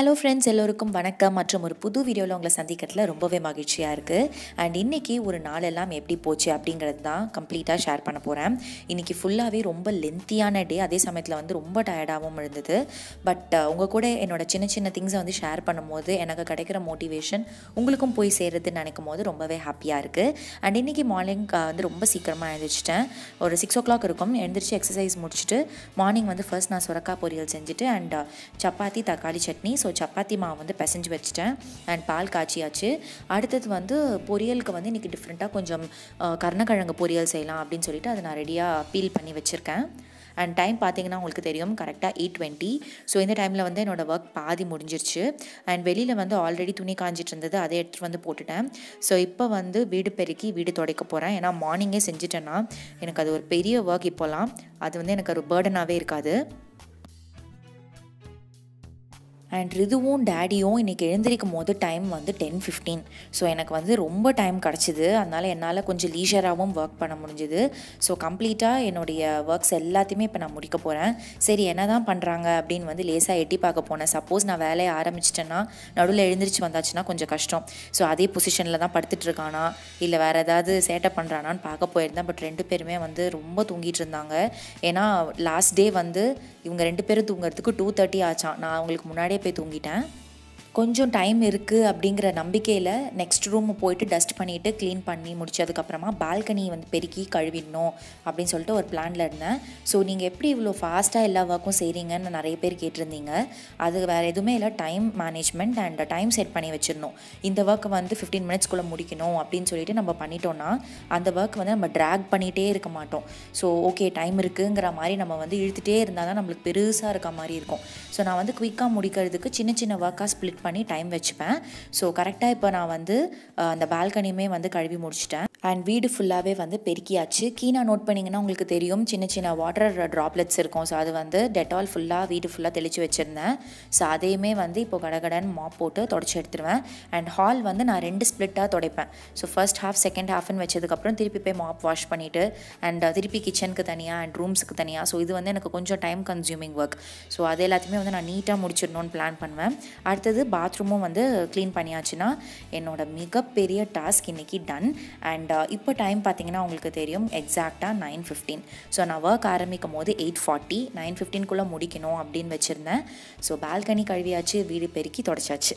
Hello friends, எல்லோருக்கும் வணக்கம் மற்றும் ஒரு புது வீடியோல உங்களை சந்திக்கிறதுல ரொம்பவே மகிழ்ச்சியா இருக்கு. And இன்னைக்கு ஒரு நாள் எல்லாம் எப்படி போச்சு அப்படிங்கறது தான் கம்ப்ளீட்டா ஷேர் பண்ண போறேன். இன்னைக்கு ஃபுல்லாவே ரொம்ப லெந்தியான டே, அதே சமயத்துல வந்து ரொம்ப டயர்டாவும் இருந்தது. பட் உங்க கூட என்னோட சின்ன சின்ன things வந்து ஷேர் பண்ணும்போது எனக்கு கிடைக்கிற மோட்டிவேஷன் உங்களுக்கும் போய் சேருதுன்னு நினைக்கும்போது ரொம்பவே ஹாப்பியா இருக்கு. And இன்னைக்கு மார்னிங் வந்து ரொம்ப சீக்கிரமா எழுந்திரிச்சிட்டேன். ஒரு 6 o'clock இருக்கும். எழுந்திரிச்சு எக்ஸசைஸ் முடிச்சிட்டு மார்னிங் வந்து ஃபர்ஸ்ட் நான் சுரக்காய் பொரியல் செஞ்சுட்டு and சப்பாத்தி தக்காளி சட்னி so சப்பாத்தி மாவு வந்து பிசைஞ்சு வச்சிட்டேன் அண்ட் பால் காய்ச்சியாச்சு. அடுத்தது வந்து பொரியலுக்கு வந்து இன்றைக்கி டிஃப்ரெண்ட்டாக கொஞ்சம் கருணக்கிழங்கு பொரியல் செய்யலாம் அப்படின்னு சொல்லிட்டு அதை நான் ரெடியாக பீல் பண்ணி வச்சுருக்கேன். அண்ட் டைம் பார்த்தீங்கன்னா உங்களுக்கு தெரியும் கரெக்டாக 8:20. ஸோ இந்த டைமில் வந்து என்னோடய ஒர்க் பாதி முடிஞ்சிருச்சு. அண்ட் வெளியில் வந்து ஆல்ரெடி துணி காஞ்சிட்டு இருந்தது, அதை எடுத்துகிட்டு வந்து போட்டுட்டேன். ஸோ இப்போ வந்து வீடு பெருக்கி வீடு துடைக்க போகிறேன். ஏன்னா மார்னிங்கே செஞ்சுட்டேன்னா எனக்கு அது ஒரு பெரிய ஒர்க், இப்போலாம் அது வந்து எனக்கு ஒரு பேர்டனாகவே இருக்காது. அண்ட் ரிதுவும் டேடியும் இன்றைக்கி எழுந்திரிக்கும் போது டைம் வந்து 10:15. ஸோ எனக்கு வந்து ரொம்ப டைம் கிடச்சிது, அதனால் என்னால் கொஞ்சம் லீஷராகவும் ஒர்க் பண்ண முடிஞ்சுது. ஸோ கம்ப்ளீட்டாக என்னுடைய ஒர்க்ஸ் எல்லாத்தையுமே இப்போ நான் முடிக்க போகிறேன். சரி என்ன தான் பண்ணுறாங்க அப்படின்னு வந்து லேசாக எட்டி பார்க்க போனேன். சப்போஸ் நான் வேலையை ஆரம்பிச்சிட்டேன்னா நடுவில் எழுந்திரிச்சு வந்தாச்சுன்னா கொஞ்சம் கஷ்டம். ஸோ அதே பொசிஷனில் தான் படுத்துட்ருக்கானா இல்லை வேறு ஏதாவது சேட்டை பண்ணுறானான்னு பார்க்க போயிருந்தேன். பட் ரெண்டு பேருமே வந்து ரொம்ப தூங்கிட்டு இருந்தாங்க. ஏன்னா லாஸ்ட் டே வந்து இவங்க ரெண்டு பேரும் தூங்குறதுக்கு 2:30 ஆச்சான். நான் அவங்களுக்கு முன்னாடியே போய் தூங்கிட்டேன். கொஞ்சம் டைம் இருக்குது அப்படிங்கிற நம்பிக்கையில் நெக்ஸ்ட் ரூம் போயிட்டு டஸ்ட் பண்ணிவிட்டு க்ளீன் பண்ணி முடிச்சதுக்கப்புறமா பால்கனி வந்து பெருக்கி கழுவிடணும் அப்படின்னு சொல்லிட்டு ஒரு பிளானில் இருந்தேன். ஸோ நீங்கள் எப்படி இவ்வளோ ஃபாஸ்ட்டாக எல்லா ஒர்க்கும் செய்கிறீங்கன்னு நிறைய பேர் கேட்டிருந்தீங்க. அது வேறு எதுவுமே இல்லை, time management and time set பண்ணி வச்சிடணும். இந்த ஒர்க்கை வந்து 15 minutesக்குள்ளே முடிக்கணும் அப்படின்னு சொல்லிட்டு நம்ம பண்ணிட்டோன்னா அந்த ஒர்க் வந்து நம்ம ட்ராக் பண்ணிகிட்டே இருக்க மாட்டோம். ஸோ ஓகே டைம் இருக்குங்கிற மாதிரி நம்ம வந்து இழுத்துகிட்டே இருந்தால் தான் நம்மளுக்கு பெருசாக இருக்க மாதிரி இருக்கும். ஸோ நான் வந்து குயிக்காக முடிக்கிறதுக்கு சின்ன சின்ன ஒர்க்காக ஸ்ப்ளிட் பண்ணி டைம் வச்சுப்பேன். ஸோ கரெக்டாக இப்போ நான் வந்து அந்த பால்கனியுமே வந்து கழுவி முடிச்சிட்டேன். அண்ட் வீடு ஃபுல்லாகவே வந்து பெருக்கியாச்சு. கீழே நோட் பண்ணிங்கன்னா உங்களுக்கு தெரியும் சின்ன சின்ன வாட்டர் ட்ராப்லெட்ஸ் இருக்கும். ஸோ அது வந்து டெட்டால் ஃபுல்லாக வீடு ஃபுல்லாக தெளித்து வச்சுருந்தேன். ஸோ அதையுமே வந்து இப்போ கடகடன்னு மாப் போட்டு தொடச்சி எடுத்துருவேன். அண்ட் ஹால் வந்து நான் 2 ஸ்ப்ளிட்டாக துடைப்பேன். ஸோ ஃபர்ஸ்ட் ஹாஃப் செகண்ட் ஹாஃப்னு வச்சதுக்கப்புறம் திருப்பி போய் மாப் வாஷ் பண்ணிவிட்டு அண்ட் திருப்பி கிச்சனுக்கு தனியாக அண்ட் ரூம்ஸுக்கு தனியாக. ஸோ இது வந்து எனக்கு கொஞ்சம் டைம் கன்சியூமிங் ஒர்க். ஸோ அது எல்லாத்தையுமே வந்து நான் நீட்டாக முடிச்சிடணும்னு பிளான் பண்ணுவேன். அடுத்தது பாத்ரூமும் வந்து க்ளீன் பண்ணியாச்சுன்னா என்னோட மிகப்பெரிய டாஸ்க் இன்றைக்கி டன். அண்ட் இப்போ டைம் பார்த்திங்கன்னா உங்களுக்கு தெரியும் எக்ஸாக்டாக 9:15. ஸோ நான் ஒர்க் ஆரம்பிக்கும் போது 8:40 9:15க்குள்ளே முடிக்கணும் அப்படின்னு வச்சுருந்தேன். ஸோ பால்கனி கழுவியாச்சு, வீடு பெருக்கி தொடச்சாச்சு.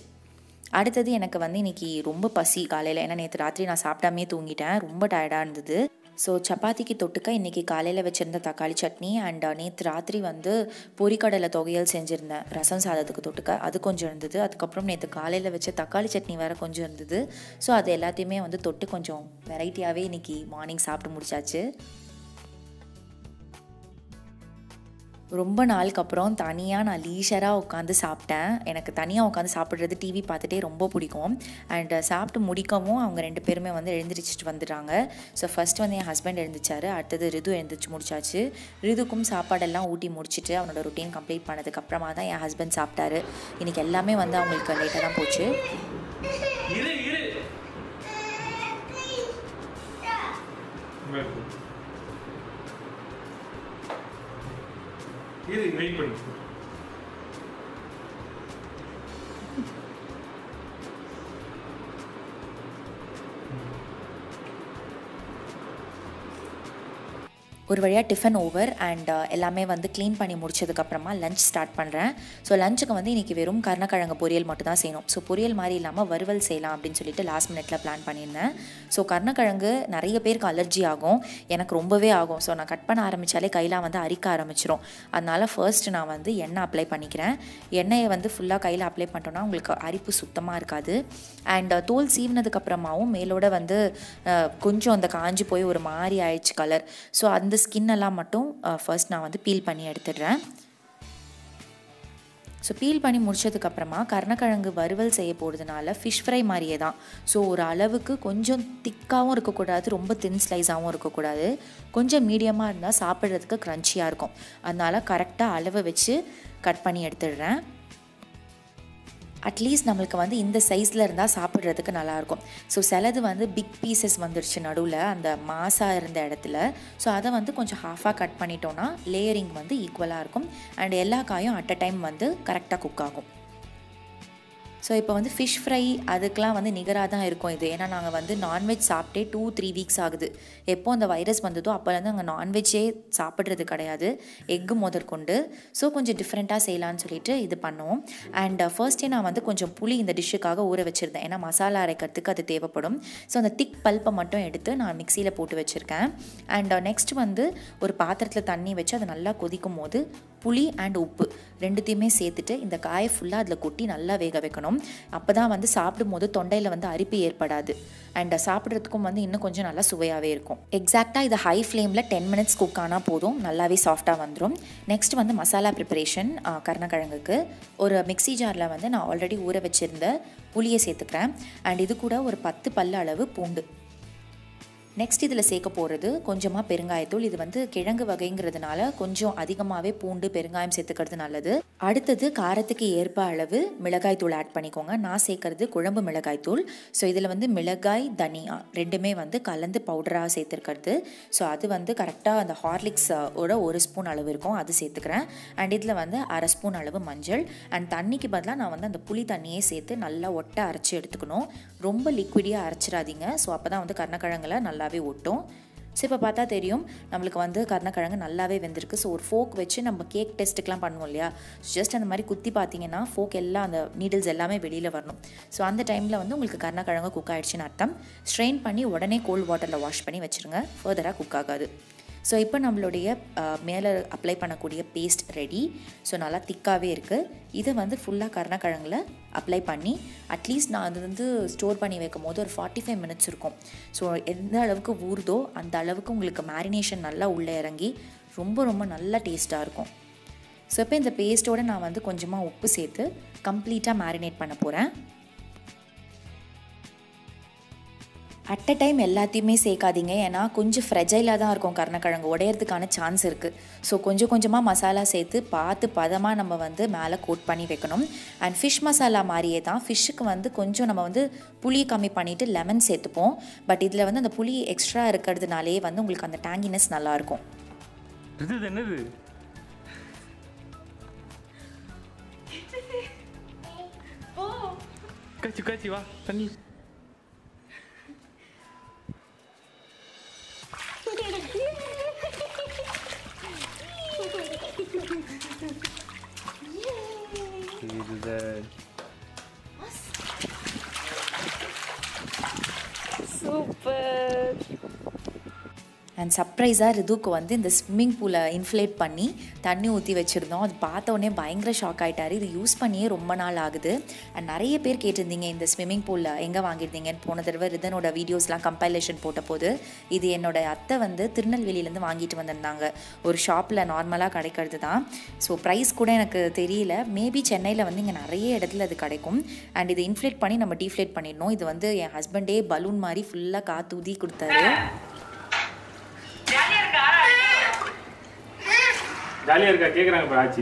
அடுத்தது எனக்கு வந்து இன்றைக்கி ரொம்ப பசி காலையில், ஏன்னா நேற்று ராத்திரி நான் சாப்பிடாமே தூங்கிட்டேன், ரொம்ப டயர்டாக இருந்தது. ஸோ சப்பாத்திக்கு தொட்டுக்க இன்றைக்கி காலையில் வச்சுருந்த தக்காளி சட்னி அண்ட் நேற்று ராத்திரி வந்து பொரிக்கடலை தொகையல் செஞ்சுருந்தேன் ரசம் சாதத்துக்கு தொட்டுக்க, அது கொஞ்சம் இருந்தது. அதுக்கப்புறம் நேற்று காலையில் வச்ச தக்காளி சட்னி வேறு கொஞ்சம் இருந்தது. ஸோ அது எல்லாத்தையுமே வந்து தொட்டு கொஞ்சம் வெரைட்டியாகவே இன்றைக்கி மார்னிங் சாப்பிட்டு முடிச்சாச்சு. ரொம்ப நாளுக்கு அப்புறம் தனியாக நான் லீஷராக உட்காந்து சாப்பிட்டேன். எனக்கு தனியாக உட்காந்து சாப்பிட்றது டிவி பார்த்துட்டே ரொம்ப பிடிக்கும். அண்ட் சாப்பிட்டு முடிக்கவும் அவங்க ரெண்டு பேருமே வந்து எழுந்திரிச்சிட்டு வந்துட்டாங்க. ஸோ ஃபஸ்ட் வந்து என் ஹஸ்பண்ட் எழுந்திரிச்சாரு, அடுத்தது ரிது எழுந்திரிச்சு முடிச்சாச்சு. ரிதுக்கும் சாப்பாடெல்லாம் ஊட்டி முடிச்சுட்டு அவனோட ரொட்டீன் கம்ப்ளீட் பண்ணதுக்கப்புறமா தான் என் ஹஸ்பண்ட் சாப்பிட்டாரு. இன்றைக்கி எல்லாமே வந்து அவங்களுக்கு லேட்டாக தான் போச்சு. இது வெயிட் பண்ணு. ஒரு வழியாக டிஃபன் ஓவர் அண்ட் எல்லாமே வந்து க்ளீன் பண்ணி முடிச்சதுக்கப்புறமா லஞ்ச் ஸ்டார்ட் பண்ணுறேன். ஸோ லஞ்சுக்கு வந்து இன்றைக்கி வெறும் கருணக்கிழங்கு பொரியல் மட்டும் தான் செய்யணும். ஸோ பொரியல் மாதிரி இல்லாமல் வறுவல் செய்யலாம் அப்படின்னு சொல்லிட்டு லாஸ்ட் மினிட்ல பிளான் பண்ணியிருந்தேன். ஸோ கருணக்கிழங்கு நிறைய பேருக்கு அலர்ஜி ஆகும், எனக்கு ரொம்பவே ஆகும். ஸோ நான் கட் பண்ண ஆரம்பித்தாலே கையெல்லாம் வந்து அரிக்க ஆரம்பிச்சிடும். அதனால் ஃபர்ஸ்ட் நான் வந்து எண்ணெய் அப்ளை பண்ணிக்கிறேன். எண்ணெயை வந்து ஃபுல்லாக கையில் அப்ளை பண்ணிட்டோன்னா உங்களுக்கு அரிப்பு சுத்தமாக இருக்காது. அண்ட் தோல் சீவினதுக்கப்புறமாவும் மேலோட வந்து கொஞ்சம் அந்த காஞ்சி போய் ஒரு மாதிரி ஆயிடுச்சு கலர். ஸோ அந்த ஸ்கின் எல்லாம் மட்டும் ஃபர்ஸ்ட் நான் வந்து பீல் பண்ணி எடுத்துடுறேன். ஸோ பீல் பண்ணி முடிச்சதுக்கப்புறமா கருணக்கிழங்கு வறுவல் செய்ய போகிறதுனால ஃபிஷ் ஃப்ரை மாதிரியே தான். ஸோ ஒரு அளவுக்கு கொஞ்சம் திக்காகவும் இருக்கக்கூடாது, ரொம்ப தின் ஸ்லைஸாகவும் இருக்கக்கூடாது, கொஞ்சம் மீடியமாக இருந்தால் சாப்பிட்றதுக்கு க்ரன்ச்சியாக இருக்கும். அதனால கரெக்டாக அளவை வச்சு கட் பண்ணி எடுத்துடுறேன். அட்லீஸ்ட் நம்மளுக்கு வந்து இந்த சைஸில் இருந்தால் சாப்பிட்றதுக்கு நல்லாயிருக்கும். ஸோ சிலது வந்து பிக் பீசஸ் வந்துடுச்சு நடுவில் அந்த மாசாக இருந்த இடத்துல. ஸோ அதை வந்து கொஞ்சம் ஹாஃபாக கட் பண்ணிட்டோன்னா லேயரிங் வந்து ஈக்குவலாக இருக்கும். அண்ட் எல்லா காயும் அட் அ டைம் வந்து கரெக்டாக குக் ஆகும். So இப்போ வந்து fish fry அதுக்கெல்லாம் வந்து நிகரா தான் இருக்கும் இது ஏனா நாங்க வந்து நான் வெஜ் சாப்பிட்டே 2-3 weeks ஆகுது எப்போ அந்த வைரஸ் வந்ததோ அப்பல இருந்து நாங்க நான் வெஜ்ஜே சாப்பிடுறது கிடையாது எக் முதற்கொண்டு சோ கொஞ்சம் டிஃபரண்டா செய்யலாம்னு சொல்லிட்டு இது பண்ணோம் and first நான் வந்து கொஞ்சம் புளி இந்த டிஷ்க்காக ஊற வச்சிருந்தேன் ஏனா மசாலா அரைக்கிறதுக்கு அது தேவைப்படும் சோ அந்த திக் பல்ப மட்டும் எடுத்து நான் மிக்ஸில போட்டு வச்சிருக்கேன் and next வந்து ஒரு பாத்திரத்துல தண்ணி வெச்சு அது நல்லா கொதிக்கும்போது புளி and உப்பு ரெண்டுத்தையுமே சேர்த்துட்டு இந்த காயை ஃபுல்லா அதல கொட்டி நல்லா வேக வைக்கணும் அப்பதான் வந்து சாப்பிடும்போது தொண்டையில வந்து அரிப்பு ஏற்படாது and சாப்பிடுறதுக்கும் வந்து இன்னும் கொஞ்சம் நல்லா சுவையாவே இருக்கும் எக்ஸாக்ட்டா இது ஹை ஃப்ளேம்ல 10 minutes குக் ஆனா போதும் நல்லாவே சாஃப்ட்டா வந்துரும் நெக்ஸ்ட் வந்து மசாலா प्रिपरेशन கர்ணக்கிழங்குக்கு ஒரு மிக்ஸி ஜார்ல வந்து நான் ஆல்ரெடி ஊற வச்சிருந்த புளியை சேர்த்துக்கறேன் and இது கூட ஒரு 10 பல்லு அளவு பூண்டு நெக்ஸ்ட் இதல சேக்க போறது கொஞ்சமா பெருங்காய தூள் இது வந்து கிழங்கு வகைங்கிறதுனால கொஞ்சம் அதிகமாவே பூண்டு பெருங்காயம் சேர்த்துக்கிறது நல்லது அடுத்து காரத்துக்கு ஏற்ப அளவு மிளகாய் தூள் ஆட் பண்ணிக்கோங்க நான் சேக்கிறது குழம்பு மிளகாய் தூள் சோ இதல வந்து மிளகாய் தனியா ரெண்டுமே வந்து கலந்து பவுடரா சேர்த்திருக்கிறது சோ அது வந்து கரெக்ட்டா அந்த ஹார்லிக்ஸ் ஓட 1 ஸ்பூன் அளவு இருக்கும் அது சேர்த்துக்கறேன் and இதல வந்து 1/2 ஸ்பூன் அளவு மஞ்சள் and தண்ணிக்கு பதிலா நான் வந்து அந்த புளி தண்ணியே சேர்த்து நல்லா ஒட்ட அரைச்சு எடுத்துக்கணும் ரொம்ப லிக்விடியா அரைச்சிராதீங்க சோ அப்பதான் வந்து கர்ணக்கிழங்குல நல்லா வே ஒட்டும் சோ இப்ப பார்த்தா தெரியும் நமக்கு வந்து கர்ணக்கிழங்கு நல்லாவே வெந்திருக்கு சோ ஒரு fork வெச்சு நம்ம கேக் டெஸ்ட்க்குலாம் பண்ணுவோம் இல்லையா ஜஸ்ட் அந்த மாதிரி குத்தி பாத்தீங்கன்னா fork எல்லாம் அந்த needles எல்லாமே வெளியில வரணும் சோ அந்த டைம்ல வந்து உங்களுக்கு கர்ணக்கிழங்கு குக் ஆயிடுச்சுன்னு அர்த்தம் ஸ்ட்ரெயின் பண்ணி உடனே கோல்ட் வாட்டர்ல வாஷ் பண்ணி வச்சிருங்க ஃபர்தரா குக் ஆகாது சோ இப்போ நம்மளுடைய மேல அப்ளை பண்ணக்கூடிய பேஸ்ட் ரெடி சோ நல்லா திக்காவே இருக்கு இது வந்து ஃபுல்லா கர்ணக்கிழங்குல அப்ளை பண்ணி அட்லீஸ்ட் நான் அது வந்து ஸ்டோர் பண்ணி வைக்கும்போது ஒரு 45 minutes இருக்கும் சோ எந்த அளவுக்கு ஊறுதோ அந்த அளவுக்கு உங்களுக்கு மேரினேஷன் நல்லா உள்ள இறங்கி ரொம்ப ரொம்ப நல்ல டேஸ்டா இருக்கும் சோ இப்போ இந்த பேஸ்டோட நான் வந்து கொஞ்சமா உப்பு சேர்த்து கம்ப்ளீட்டா மேரினேட் பண்ண போறேன் At a time, எல்லாத்தையுமே சேக்காதீங்க ஏனா கொஞ்சம் fragile-ஆ தான் இருக்கும் கர்ணக்கிழங்கு உடையறதுக்கான சான்ஸ் இருக்கு சோ கொஞ்சம் கொஞ்சமா மசாலா சேர்த்து பார்த்து பதமா நம்ம வந்து மேலே கோட் பண்ணி வைக்கணும் and fish மசாலா மாதிரியே தான் ஃபிஷ்க்கு வந்து கொஞ்சம் நம்ம வந்து புளி கம்மி பண்ணிட்டு லெமன் சேர்த்துப்போம் பட் இதுல வந்து அந்த புளி எக்ஸ்ட்ரா இருக்குறதுனாலே வந்து உங்களுக்கு அந்த டாங்கினஸ் நல்லா இருக்கும் இது என்னது போ கச்சி கச்சி வா தண்ணி Super! And surprise ரிதுக்கு வந்து இந்த ஸ்விமிங் பூல இன்ஃப்ளேட் பண்ணி தண்ணி ஊத்தி வச்சிருந்தோம் அது பார்த்தவனே பயங்கர ஷாக் ஆயிட்டாரு இது யூஸ் பண்ணியே ரொம்ப நாள் ஆகுது and நிறைய பேர் கேட்டிருந்தீங்க இந்த ஸ்விமிங் பூல எங்க வாங்கிட்டீங்கன்னு போன தடவை ரிதனோட வீடியோஸ்லாம் கம்பைலேஷன் போட்டபோது இது என்னோட அத்தை வந்து திருநெல்வேலியில இருந்து வாங்கிட்டு வந்தாங்க ஒரு ஷாப்ல நார்மலா கிடைக்கிறது தான் சோ பிரைஸ் கூட எனக்கு தெரியல மேபி சென்னையில வந்து இங்க நிறைய இடத்துல அது கிடைக்கும் and இது இன்ஃப்ளேட் பண்ணி நம்ம டிஃப்ளேட் பண்ணிடணும் இது வந்து என் ஹஸ்பண்டே பலூன் மாதிரி ஃபுல்லா காத்து ஊதி கொடுத்தாரு ஜாலியா இருக்கா கேக்குறாங்க பாச்சி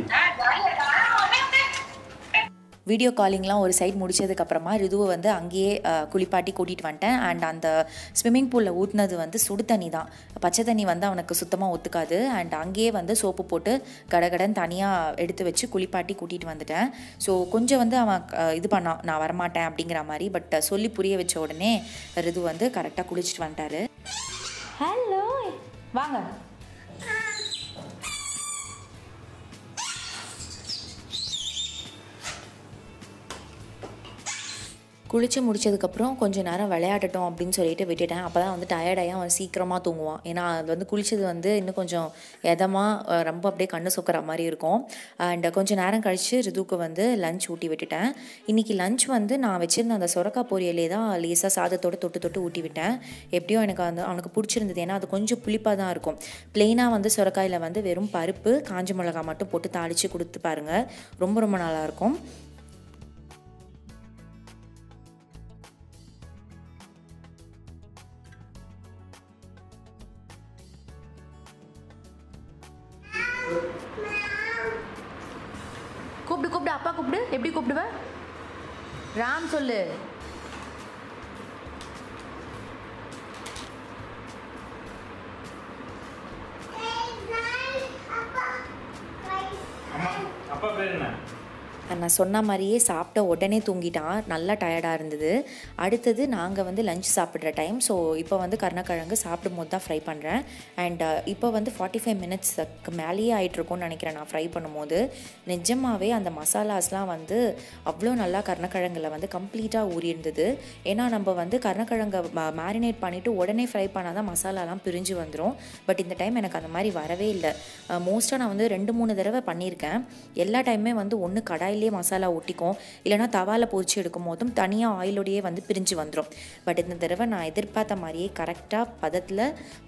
வீடியோ காலிங்லாம் ஒரு சைடு முடிச்சதுக்கு அப்புறமா ரிதுவை வந்து அங்கேயே குளிப்பாட்டி கூட்டிட்டு வந்துட்டேன் and அந்த ஸ்விமிங் பூல்ல ஊத்துனது வந்து சுடு தண்ணி தான் பச்சை தண்ணி வந்து அவனுக்கு சுத்தமா ஒத்துக்காது and அங்கேயே வந்து சோப்பு போட்டு கடகடன் தனியா எடுத்து வச்சு குளிப்பாட்டி கூட்டிட்டு வந்துட்டேன் சோ கொஞ்சம் வந்து அவன் இது பண்ணா நான் வர மாட்டேன் அப்படிங்கற மாதிரி பட் சொல்லி புரிய வெச்ச உடனே ரிது வந்து கரெக்ட்டா குளிச்சிட்டு வந்துட்டாரு ஹலோ வாங்க குளிச்சு முடிச்சதுக்கப்புறம் கொஞ்சம் நேரம் விளையாடட்டும் அப்படின்னு சொல்லிட்டு விட்டுட்டேன் அப்போ தான் வந்து டயர்டாகி அவன் சீக்கிரமாக தூங்குவான் ஏன்னா அது வந்து குளிச்சது வந்து இன்னும் கொஞ்சம் எதமாக ரொம்ப அப்படியே கண்ணு சொக்கிற மாதிரி இருக்கும் அண்ட் கொஞ்சம் நேரம் கழித்து ரிதுக்கு வந்து லஞ்ச் ஊட்டி விட்டுட்டேன் இன்றைக்கி லஞ்ச் வந்து நான் வச்சுருந்த அந்த சொரக்காய் பொரியலே தான் லேசாக சாதத்தோடு தொட்டு தொட்டு ஊட்டி விட்டேன் எப்படியோ எனக்கு அந்த அவனுக்கு பிடிச்சிருந்தது ஏன்னா அது கொஞ்சம் புளிப்பாக தான் இருக்கும் பிளெயினாக வந்து சொரக்காயில் வந்து வெறும் பருப்பு காஞ்ச மிளகாய் மட்டும் போட்டு தாளித்து கொடுத்து பாருங்கள் ரொம்ப ரொம்ப நல்லாயிருக்கும் கூப்பிடு அப்பா கூப்பிடு எப்படி கூப்பிடுவ ராம் சொல்லு நான் சொன்ன மாதிரியே சாப்பிட்ட உடனே தூங்கிட்டான், நல்லா டயர்டாக இருந்தது. அடுத்தது நாங்கள் வந்து லஞ்ச் சாப்பிட்ற டைம். ஸோ இப்போ வந்து கருணக்கிழங்கு சாப்பிடும் போது தான் ஃப்ரை பண்ணுறேன். அண்ட் இப்போ வந்து 45 minutesக்கு மேலேயே ஆகிட்ருக்கும்னு நினைக்கிறேன் நான் ஃப்ரை பண்ணும் போது. நிஜமாகவே அந்த மசாலாஸ்லாம் வந்து அவ்வளோ நல்லா கருணக்கிழங்கில் வந்து கம்ப்ளீட்டாக ஊறி இருந்தது. ஏன்னா நம்ம வந்து கருணக்கிழங்கை மேரினேட் பண்ணிவிட்டு உடனே ஃப்ரை பண்ணால் தான் மசாலாலாம் பிரிஞ்சு வந்துடும். பட் இந்த டைம் எனக்கு அந்த மாதிரி வரவே இல்லை. மோஸ்ட்டாக நான் வந்து 2-3 தடவை பண்ணியிருக்கேன். எல்லா டைமுமே வந்து ஒன்று கடாயிலேயே மசாலா ஒட்டிக்கும், இல்லைனா தவாவில் பொரிச்சு எடுக்கும் போதும் தனியாக ஆயிலோடையே வந்து பிரிஞ்சு வந்துடும். பட் இந்த தடவை நான் எதிர்பார்த்த மாதிரியே கரெக்டாக பதத்தில்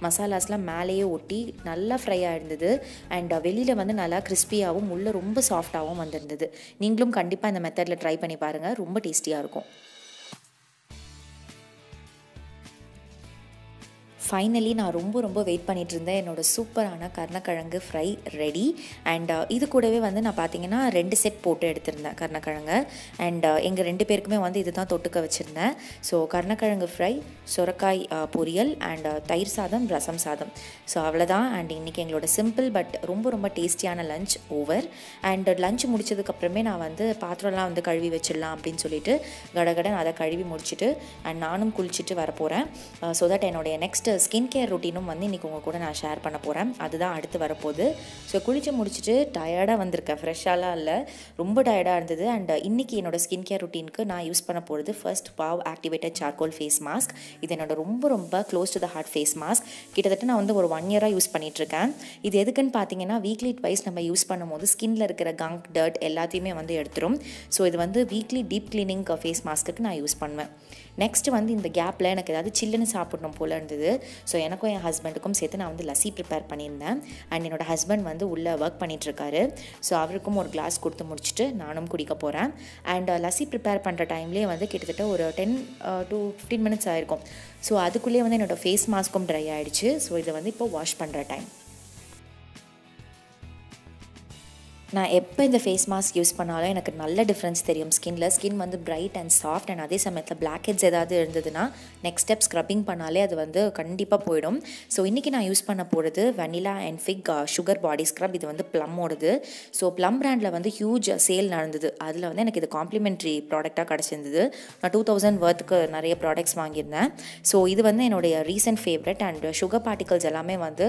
மசாலாஸ்லாம் மேலேயே ஒட்டி நல்லா ஃப்ரை ஆகிருந்தது. அண்ட் வெளியில் வந்து நல்லா கிறிஸ்பியாகவும் உள்ளே ரொம்ப சாஃப்டாகவும் வந்துருந்தது. நீங்களும் கண்டிப்பாக இந்த மெத்தடில் ட்ரை பண்ணி பாருங்கள், ரொம்ப டேஸ்டியாக இருக்கும். ஃபைனலி நான் ரொம்ப வெயிட் பண்ணிகிட்ருந்தேன். என்னோடய சூப்பரான கருணக்கிழங்கு ஃப்ரை ரெடி. அண்ட் இது கூடவே வந்து நான் பார்த்திங்கன்னா 2 செட் போட்டு எடுத்திருந்தேன் கருணக்கிழங்கு. அண்ட் எங்கள் 2 பேருக்குமே வந்து இது தான் தொட்டுக்க வச்சுருந்தேன். ஸோ கருணக்கிழங்கு ஃப்ரை, சுரக்காய் பொரியல், அண்ட் தயிர் சாதம், ரசம் சாதம். ஸோ அவ்வளோதான். அண்ட் இன்றைக்கி எங்களோட சிம்பிள் பட் ரொம்ப டேஸ்டியான லஞ்ச் ஓவர். அண்ட் லஞ்ச் முடிச்சதுக்கப்புறமே நான் வந்து பாத்திரம்லாம் வந்து கழுவி வச்சிடலாம் அப்படின்னு சொல்லிட்டு கடகடன் அதை கழுவி முடிச்சுட்டு அண்ட் நானும் குளிச்சுட்டு வரப்போகிறேன். ஸோ தட் என்னோடய நெக்ஸ்ட் ஸ்கின் கேர் ரொட்டீனும் வந்து இன்றைக்கி உங்கள் கூட நான் ஷேர் பண்ண போகிறேன். அதுதான் அடுத்து வரப்போகுது. ஸோ குளிச்சு முடிச்சுட்டு டயர்டாக வந்திருக்கேன், ஃப்ரெஷ்ஷாலாம் இல்லை, ரொம்ப டயர்டாக இருந்தது. அண்ட் இன்றைக்கி என்னோடய ஸ்கின் கேர் ரொட்டீனுக்கு நான் யூஸ் பண்ண போகிறது ஃபர்ஸ்ட் பாவ் ஆக்டிவேட்டட் சார்கோல் ஃபேஸ் மாஸ்க். இது என்னோடய ரொம்ப close to the heart face mask. கிட்டத்தட்ட நான் வந்து ஒரு 1 year யூஸ் பண்ணிகிட்ருக்கேன். இது எதுக்குன்னு பார்த்தீங்கன்னா வீக்லி ட்வைஸ் நம்ம யூஸ் பண்ணும் போது ஸ்கின்னில் இருக்கிற கங்க், டர்ட் எல்லாத்தையுமே வந்து எடுத்துரும். ஸோ இது வந்து வீக்லி டீப் கிளீனிங் ஃபேஸ் மாஸ்க்கு நான் யூஸ் பண்ணுவேன். நெக்ஸ்ட் வந்து இந்த கேப்பில் எனக்கு ஏதாவது சில்லுன்னு சாப்பிடணும் போல் இருந்தது. ஸோ எனக்கும் என் ஹஸ்பண்டுக்கும் சேர்த்து நான் வந்து லஸ்ஸி ப்ரிப்பேர் பண்ணியிருந்தேன். அண்ட் என்னோடய ஹஸ்பண்ட் வந்து உள்ளே ஒர்க் பண்ணிகிட்ருக்காரு. ஸோ அவருக்கும் ஒரு கிளாஸ் கொடுத்து முடிச்சுட்டு நானும் குடிக்க போகிறேன். அண்ட் லஸ்ஸி ப்ரிப்பேர் பண்ணுற டைம்லேயே வந்து கிட்டத்தட்ட ஒரு 10 to 15 minutes ஆகிருக்கும். ஸோ அதுக்குள்ளேயே வந்து என்னோடய ஃபேஸ் மாஸ்க்கும் ட்ரை ஆகிடுச்சு. ஸோ இதை வந்து இப்போ வாஷ் பண்ணுற டைம். நான் எப்போ இந்த ஃபேஸ் மாஸ்க் யூஸ் பண்ணாலும் எனக்கு நல்ல டிஃப்ரென்ஸ் தெரியும் ஸ்கின்னில். ஸ்கின் வந்து பிரைட் அண்ட் சாஃப்ட். அண்ட் அதே சமயத்தில் பிளாக் ஹெட்ஸ் ஏதாவது இருந்ததுன்னா நெக்ஸ்ட் ஸ்டெப் ஸ்க்ரப்பிங் பண்ணாலே அது வந்து கண்டிப்பாக போயிடும். ஸோ இன்றைக்கி நான் யூஸ் பண்ண போகிறது vanilla and fig sugar body scrub. இது வந்து ப்ளம்மோடது. ஸோ ப்ளம் பிராண்டில் வந்து ஹியூஜ் சேல் நடந்தது. அதில் வந்து எனக்கு இது காம்ப்ளிமெண்ட்ரி ப்ராடக்டாக கிடச்சிருந்தது. நான் 2000 worthக்கு நிறைய ப்ராடக்ட்ஸ் வாங்கியிருந்தேன். ஸோ இது வந்து என்னுடைய recent favourite. And sugar particles எல்லாமே வந்து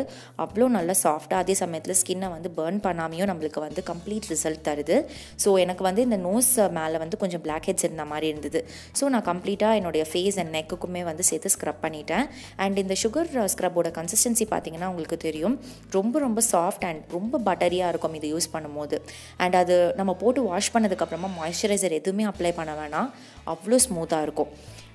அவ்வளோ நல்லா சாஃப்டாக அதே சமயத்தில் ஸ்கின்னை வந்து பர்ன் பண்ணாமையும் நம்மளுக்கு வந்து கம்ப்ளீட் ரிசல்ட் தருது. ஸோ எனக்கு வந்து இந்த நோஸ் மேலே வந்து கொஞ்சம் பிளாக் ஹெட்ஸ் இருந்த மாதிரி இருந்தது. ஸோ நான் கம்ப்ளீட்டாக என்னுடைய ஃபேஸ் அண்ட் நெக்குக்குமே வந்து சேர்த்து ஸ்க்ரப் பண்ணிட்டேன். அண்ட் இந்த சுகர் ஸ்க்ரப்போட கன்சிஸ்டன்சி பார்த்திங்கன்னா உங்களுக்கு தெரியும், ரொம்ப சாஃப்ட் அண்ட் ரொம்ப பட்டரியாக இருக்கும் இது யூஸ் பண்ணும் போது. அண்ட் அது நம்ம போட்டு வாஷ் பண்ணதுக்கப்புறமா மாய்ஸ்சரைசர் எதுவுமே அப்ளை பண்ண வேணாம், அவ்வளோ ஸ்மூத்தாக இருக்கும்.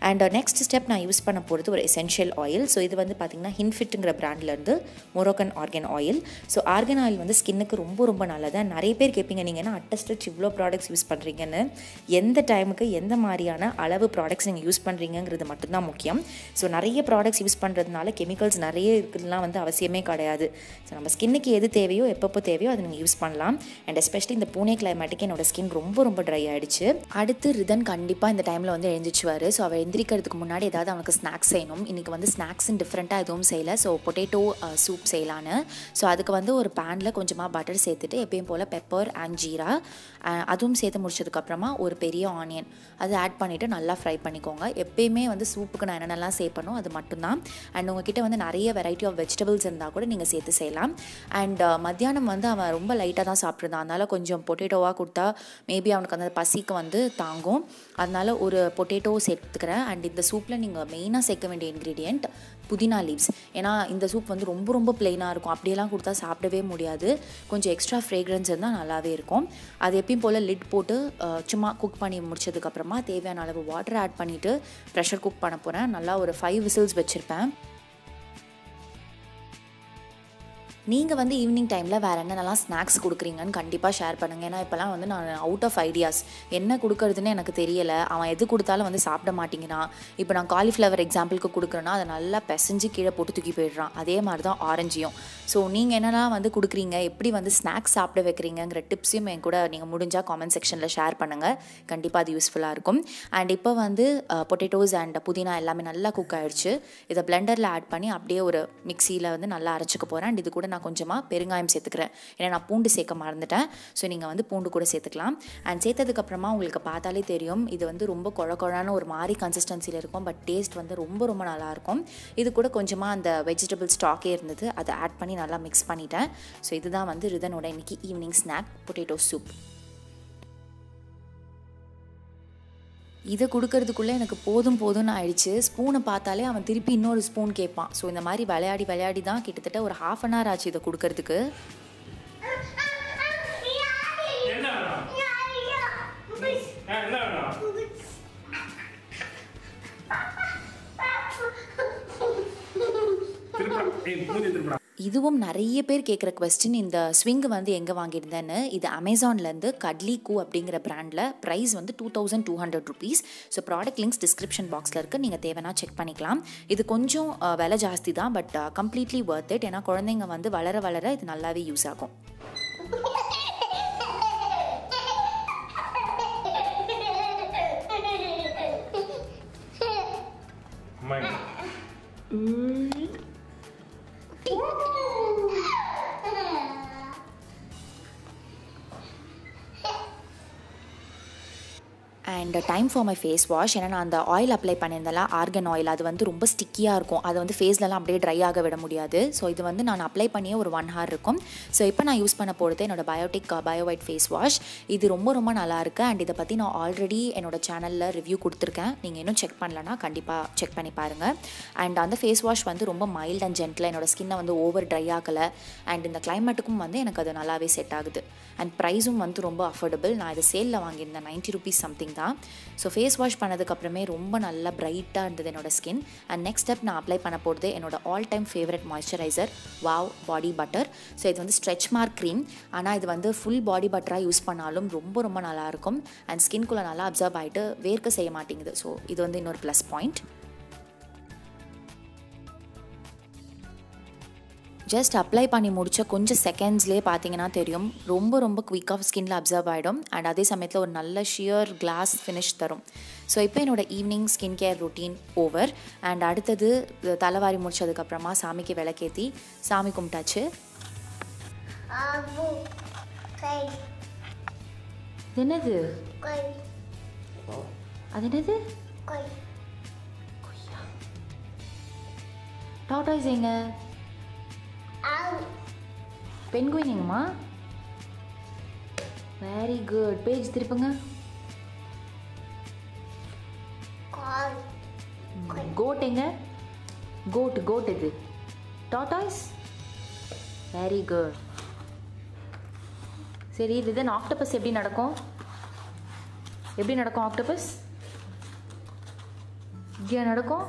அண்ட் நெக்ஸ்ட் ஸ்டெப் நான் யூஸ் பண்ண போகிறது ஒரு எசென்ஷியல் ஆயில். ஸோ இது வந்து பார்த்திங்கன்னா ஹின்ஃபிட்டுங்கிற பிராண்ட்லேருந்து Moroccan argan oil. So argan oil வந்து ஸ்கின்னுக்கு ரொம்ப நல்லது. அண்ட் நிறைய பேர் கேட்பீங்க, நீங்கள் என்ன அட்டஸ்டட் இவ்வளோ ப்ராடக்ட்ஸ் யூஸ் பண்ணுறீங்கன்னு. எந்த டைமுக்கு எந்த மாதிரியான அளவு ப்ராடக்ட்ஸ் நீங்கள் யூஸ் பண்ணுறீங்கிறது மட்டும்தான் முக்கியம். ஸோ நிறைய ப்ராடக்ட்ஸ் யூஸ் பண்ணுறதுனால கெமிக்கல்ஸ் நிறைய இருக்குதுலாம் வந்து அவசியமே கிடையாது. ஸோ நம்ம ஸ்கின்னுக்கு எது தேவையோ எப்பப்போ தேவையோ அதை நீங்கள் யூஸ் பண்ணலாம். அண்ட் எஸ்பெஷலி இந்த பூனே கிளைமேட்டுக்கு என்னோட ஸ்கின் ரொம்ப ட்ரை ஆகிடுச்சு. அடுத்து ரிதன் கண்டிப்பாக இந்த டைமில் வந்து எழுந்துச்சுவார். ஸோ அவர் எந்திரிக்கிறதுக்கு முன்னாடி ஏதாவது அவனுக்கு ஸ்நாக்ஸ் செய்யணும். இன்றைக்கி வந்து ஸ்நாக்ஸ்ன்னு டிஃப்ரெண்ட்டாக எதுவும் செய்யலை. ஸோ பொட்டேட்டோ சூப் செய்யலான்னு. ஸோ அதுக்கு வந்து ஒரு பேனில் கொஞ்சமாக பட்டர் சேர்த்துட்டு எப்பயும் போல் பெப்பர் அண்ட் ஜீரா அதுவும் சேர்த்து முடிச்சதுக்கப்புறமா ஒரு பெரிய ஆனியன் அது ஆட் பண்ணிவிட்டு நல்லா ஃப்ரை பண்ணிக்கோங்க. எப்பயுமே வந்து சூப்புக்கு நான் என்னென்னலாம் சேர்ப்பணும் அது மட்டும்தான். அண்ட் உங்ககிட்ட வந்து நிறைய வெரைட்டி ஆஃப் வெஜிடபிள்ஸ் இருந்தால் கூட நீங்கள் சேர்த்து செய்யலாம். அண்ட் மத்தியானம் வந்து அவன் ரொம்ப லைட்டாக தான் சாப்பிட்ருந்தான். அதனால் கொஞ்சம் பொட்டேட்டோவாக கொடுத்தா மேபி அவனுக்கு அந்த பசிக்கு வந்து தாங்கும். அதனால் ஒரு பொட்டேட்டோ சேர்த்துக்கிறேன். அண்ட் இந்த சூப்பில் நீங்கள் மெயினாக சேர்க்க வேண்டிய இன்க்ரீடியண்ட் புதினா லீவ்ஸ். ஏன்னா இந்த சூப் வந்து ரொம்ப பிளெயினாக இருக்கும். அப்படியெல்லாம் கொடுத்தா சாப்பிடவே முடியாது. கொஞ்சம் எக்ஸ்ட்ரா ஃப்ரேக்ரன்ஸ் இருந்தால் நல்லாவே இருக்கும். அது எப்பயும் போல் லிட் போட்டு சும்மா குக் பண்ணி முடிச்சதுக்கப்புறமா தேவையான அளவு வாட்டர் ஆட் பண்ணிவிட்டு ப்ரெஷர் குக் பண்ண போகிறேன். நல்லா ஒரு 5 whistles வச்சுருப்பேன். நீங்கள் வந்து ஈவினிங் டைமில் வேறு என்னென்னலாம் ஸ்நாக்ஸ் கொடுக்குறீங்கன்னு கண்டிப்பாக ஷேர் பண்ணுங்கள். ஏன்னா இப்போலாம் வந்து நான் அவுட் ஆஃப் ஐடியாஸ் என்ன கொடுக்குறதுன்னு எனக்கு தெரியலை. அவன் எது கொடுத்தாலும் வந்து சாப்பிட மாட்டேங்கிறான். இப்போ நான் காலிஃப்ளவர் எக்ஸாம்பிளுக்கு கொடுக்குறேன்னா அதை நல்லா பிசைஞ்சு கீழே போட்டு தூக்கி போயிடுறான். அதே மாதிரி தான் ஆரஞ்சியும். ஸோ நீங்கள் என்னெல்லாம் வந்து கொடுக்குறீங்க, எப்படி வந்து ஸ்நாக்ஸ் சாப்பிட வைக்கிறீங்கிற டிப்ஸையும் என் கூட நீங்கள் முடிஞ்சால் காமெண்ட் செக்ஷனில் ஷேர் பண்ணுங்கள். கண்டிப்பாக அது யூஸ்ஃபுல்லாக இருக்கும். அண்ட் இப்போ வந்து பொட்டேட்டோஸ் அண்ட் புதினா எல்லாமே நல்லா குக் ஆகிடுச்சு. இதை பிளெண்டரில் ஆட் பண்ணி அப்படியே ஒரு மிக்சியில் வந்து நல்லா அரைச்சிக்க போகிறேன். அண்ட் இது கூட நான் கொஞ்சமாக பெருங்காயம் சேர்த்துக்கிறேன், ஏன்னா நான் பூண்டு சேர்க்க மறந்துட்டேன். ஸோ நீங்கள் வந்து பூண்டு கூட சேர்த்துக்கலாம். அண்ட் சேர்த்ததுக்கப்புறமா உங்களுக்கு பார்த்தாலே தெரியும் இது வந்து ரொம்ப குழக்குழான ஒரு மாதிரி கன்சிஸ்டன்சியில் இருக்கும், பட் டேஸ்ட் வந்து ரொம்ப ரொம்ப நல்லாயிருக்கும். இது கூட கொஞ்சமாக அந்த வெஜிடபிள் ஸ்டாக்கே இருந்தது, அதை ஆட் பண்ணி நல்லா மிக்ஸ் பண்ணிட்டேன். ஸோ இதுதான் வந்து ரிதனோட இன்றைக்கி ஈவினிங் ஸ்நாக் பொட்டேட்டோ சூப். இதை கொடுக்கறதுக்குள்ளே எனக்கு போதும் போதும்னு ஆயிடுச்சு. ஸ்பூனை பார்த்தாலே அவன் திருப்பி இன்னொரு ஸ்பூன் கேட்பான். ஸோ இந்த மாதிரி விளையாடி விளையாடி தான் கிட்டத்தட்ட ஒரு ஹாஃப் அன் ஹவர் ஆச்சு இதை கொடுக்கறதுக்கு. இதுவும் நிறைய பேர் கேட்குற கொஸ்டின், இந்த ஸ்விங்கு வந்து எங்கே வாங்கியிருந்தேன்னு. இது அமேசான்லேருந்து கட்லி கூ அப்படிங்கிற பிராண்டில். ப்ரைஸ் வந்து 2200 rupees. So product links description பாக்ஸில் இருக்குது, நீங்கள் தேவைன்னா செக் பண்ணிக்கலாம். இது கொஞ்சம் விலை ஜாஸ்தி தான், பட் கம்ப்ளீட்லி வொர்த் இட். ஏன்னா குழந்தைங்க வந்து வளர வளர இது நல்லாவே யூஸ் ஆகும். And time for my face wash. ஏன்னா நான் அந்த ஆயில் அப்ளை பண்ணியிருந்தேன்ல, ஆர்கன் ஆயில், அது வந்து ரொம்ப ஸ்டிக்கியாக இருக்கும், அதை வந்து ஃபேஸ்லலாம் அப்படியே ட்ரை ஆக விட முடியாது. ஸோ இது வந்து நான் அப்ளை பண்ணியே ஒரு 1 hour இருக்கும். ஸோ இப்போ நான் யூஸ் பண்ண போகிறது என்னோடய பயோட்டிக் பயோவைட் ஃபேஸ் வாஷ். இது ரொம்ப ரொம்ப நல்லாயிருக்கு. அண்ட் இதை பற்றி நான் ஆல்ரெடி என்னோடய சேனலில் ரிவ்யூ கொடுத்துருக்கேன், நீங்கள் இன்னும் செக் பண்ணலன்னா கண்டிப்பாக செக் பண்ணி பாருங்கள். அண்ட் அந்த ஃபேஸ் வாஷ் வந்து ரொம்ப மைல்டு அண்ட் ஜென்டில், என்னோடய ஸ்கின்னை வந்து ஓவர் ட்ரை ஆகலை. அண்ட் இந்த கிளைமேட்டுக்கும் வந்து எனக்கு அது நல்லாவே செட் ஆகுது. அண்ட் ப்ரைஸும் வந்து ரொம்ப அஃபோர்டபுள். நான் இதை சேலில் வாங்கியிருந்தேன், 90 rupees சம்திங் தான். ஸோ ஃபேஸ் வாஷ் பண்ணதுக்கப்புறமே ரொம்ப நல்லா பிரைட்டாக இருந்தது என்னோடய ஸ்கின். அண்ட் நெக்ஸ்ட் ஸ்டெப் நான் அப்ளை பண்ண போகிறது என்னோடய all time favourite moisturiser wow body butter. So இது வந்து ஸ்ட்ரெச் மார்க் க்ரீம், ஆனால் இது வந்து ஃபுல் பாடி பட்டராக யூஸ் பண்ணாலும் ரொம்ப ரொம்ப நல்லாயிருக்கும். அண்ட் ஸ்கின்குள்ளே நல்லா அப்சர்வ் ஆகிட்டு வேர்க்க செய்ய மாட்டேங்குது. ஸோ இது வந்து இன்னொரு ப்ளஸ் பாயிண்ட். ஜஸ்ட் அப்ளை பண்ணி முடித்த கொஞ்சம் செகண்ட்ஸ்லேயே பார்த்தீங்கன்னா தெரியும், ரொம்ப ரொம்ப குயிக்காக ஸ்கின்ல அப்சர்வ் ஆகிடும். அண்ட் அதே சமயத்தில் ஒரு நல்ல ஷியர் கிளாஸ் ஃபினிஷ் தரும். ஸோ இப்போ என்னோடய evening skin care routine over. And அடுத்தது தலைவாரி முடித்ததுக்கப்புறமா சாமிக்கு விளக்கேற்றி சாமி கும்பிட்டாச்சு. என்னது அது, என்னது டாட்டாய்ஸ் எங்க பெண்குயினிங்கம்மா? Very good. பேஜ் திருப்புங்க. கோட் எங்க? கோட் கோட் இது டாட்டாய்ஸ். Very good. சரி, இது தென் ஆக்டோபஸ் எப்படி நடக்கும்? எப்படி நடக்கும் ஆக்டோபஸ்? இங்கே நடக்கும்.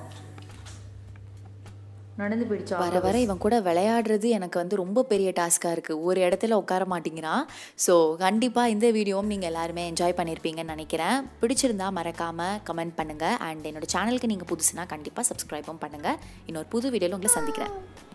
நடந்து போயிடுச்சு. வர வர இவன் கூட விளையாடுறது எனக்கு வந்து ரொம்ப பெரிய டாஸ்காக இருக்குது, ஒரு இடத்துல உட்கார மாட்டேங்கிறான். ஸோ கண்டிப்பாக இந்த வீடியோவும் நீங்கள் எல்லாருமே என்ஜாய் பண்ணியிருப்பீங்கன்னு நினைக்கிறேன். பிடிச்சிருந்தா மறக்காமல் கமெண்ட் பண்ணுங்கள். அண்ட் என்னோடய சேனலுக்கு நீங்கள் புதுசுனா கண்டிப்பாக சப்ஸ்கிரைபும் பண்ணுங்கள். இன்னொரு புது வீடியோவில் உங்களை சந்திக்கிறேன்.